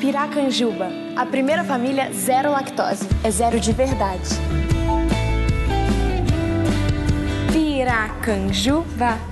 Piracanjuba, a primeira família zero lactose. É zero de verdade. Piracanjuba.